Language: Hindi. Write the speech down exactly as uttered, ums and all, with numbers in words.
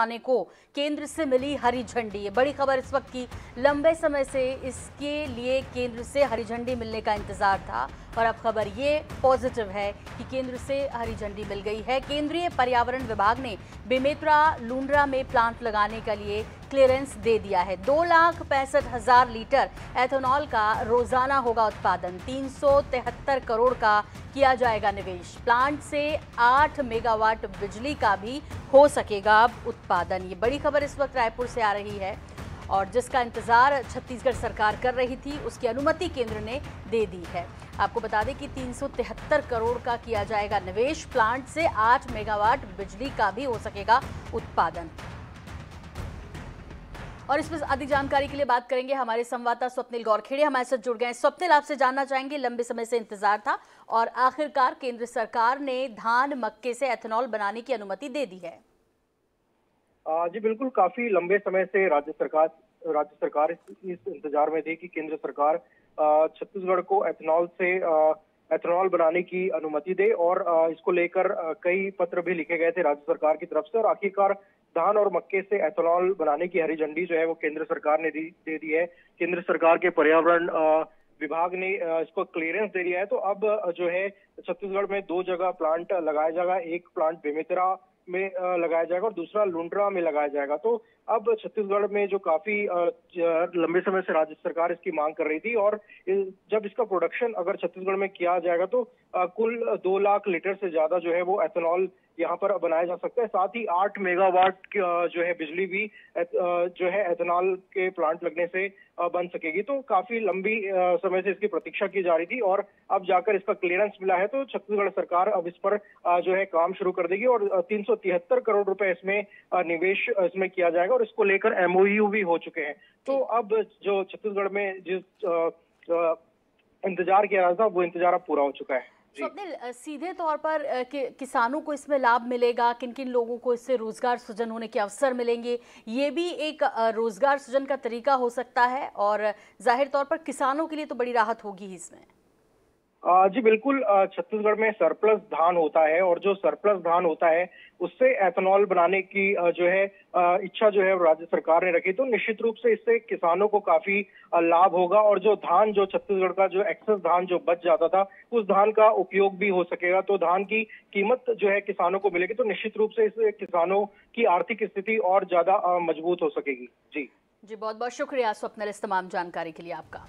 आने को केंद्र से मिली हरी झंडी। ये बड़ी खबर इस वक्त की, लंबे समय से इसके लिए केंद्र से हरी झंडी मिलने का इंतजार था और अब खबर ये पॉजिटिव है कि केंद्र से हरी झंडी मिल गई है। केंद्रीय पर्यावरण विभाग ने बेमेतरा लुंड्रा में प्लांट लगाने के लिए क्लियरेंस दे दिया है। दो लाख पैंसठ हजार लीटर एथेनॉल का रोजाना होगा उत्पादन, तीन सौ तिहत्तर करोड़ का किया जाएगा निवेश। प्लांट से आठ मेगावाट बिजली का भी हो सकेगा उत्पादन। ये बड़ी खबर इस वक्त रायपुर से आ रही है और जिसका इंतजार छत्तीसगढ़ सरकार कर रही थी, उसकी अनुमति केंद्र ने दे दी है। आपको बता दें कि तीन सौ तिहत्तर करोड़ का किया जाएगा निवेश, प्लांट से आठ मेगावाट बिजली का भी हो सकेगा उत्पादन। और इसमें अधिक जानकारी के लिए बात करेंगे, हमारे संवाददाता स्वप्निल गौरखेड़े हमारे साथ जुड़ गए हैं। स्वप्निल, आपसे जानना चाहेंगे, लंबे समय से इंतजार था और आखिरकार केंद्र सरकार ने धान मक्के से एथेनॉल बनाने की अनुमति दे दी है। जी बिल्कुल, काफी लंबे समय से राज्य सरकार राज्य सरकार इस इंतजार में थी कि केंद्र सरकार छत्तीसगढ़ को एथेनॉल से एथेनॉल बनाने की अनुमति दे और इसको लेकर कई पत्र भी लिखे गए थे राज्य सरकार की तरफ से और आखिरकार धान और मक्के से एथेनॉल बनाने की हरी झंडी जो है वो केंद्र सरकार ने दे दी है। केंद्र सरकार के पर्यावरण विभाग ने इसको क्लियरेंस दे दिया है। तो अब जो है छत्तीसगढ़ में दो जगह प्लांट लगाया जाएगा, एक प्लांट बेमेतरा में लगाया जाएगा और दूसरा लुंड्रा में लगाया जाएगा। तो अब छत्तीसगढ़ में जो काफी लंबे समय से राज्य सरकार इसकी मांग कर रही थी और जब इसका प्रोडक्शन अगर छत्तीसगढ़ में किया जाएगा तो कुल दो लाख लीटर से ज्यादा जो है वो एथेनॉल यहाँ पर बनाया जा सकता है। साथ ही आठ मेगावाट जो है बिजली भी जो है एथेनॉल के प्लांट लगने से बन सकेगी। तो काफी लंबी समय से इसकी प्रतीक्षा की जा रही थी और अब जाकर इसका क्लियरेंस मिला है। तो छत्तीसगढ़ सरकार अब इस पर जो है काम शुरू कर देगी और तीन सौ तिहत्तर करोड़ रुपए इसमें निवेश इसमें किया जाएगा और इसको लेकर एमओयू भी हो चुके हैं। तो अब जो छत्तीसगढ़ में जिस इंतजार किया रहा था वो इंतजार अब पूरा हो चुका है। स्वप्निल, सीधे तौर पर कि, किसानों को इसमें लाभ मिलेगा, किन किन लोगों को इससे रोजगार सृजन होने के अवसर मिलेंगे, ये भी एक रोजगार सृजन का तरीका हो सकता है और जाहिर तौर पर किसानों के लिए तो बड़ी राहत होगी इसमें। जी बिल्कुल, छत्तीसगढ़ में सरप्लस धान होता है और जो सरप्लस धान होता है उससे एथेनॉल बनाने की जो है इच्छा जो है राज्य सरकार ने रखी। तो निश्चित रूप से इससे किसानों को काफी लाभ होगा और जो धान जो छत्तीसगढ़ का जो एक्सेस धान जो बच जाता था उस धान का उपयोग भी हो सकेगा। तो धान की कीमत जो है किसानों को मिलेगी। तो निश्चित रूप से इससे किसानों की आर्थिक स्थिति और ज्यादा मजबूत हो सकेगी। जी जी बहुत बहुत शुक्रिया स्वप्निल, इस तमाम जानकारी के लिए आपका।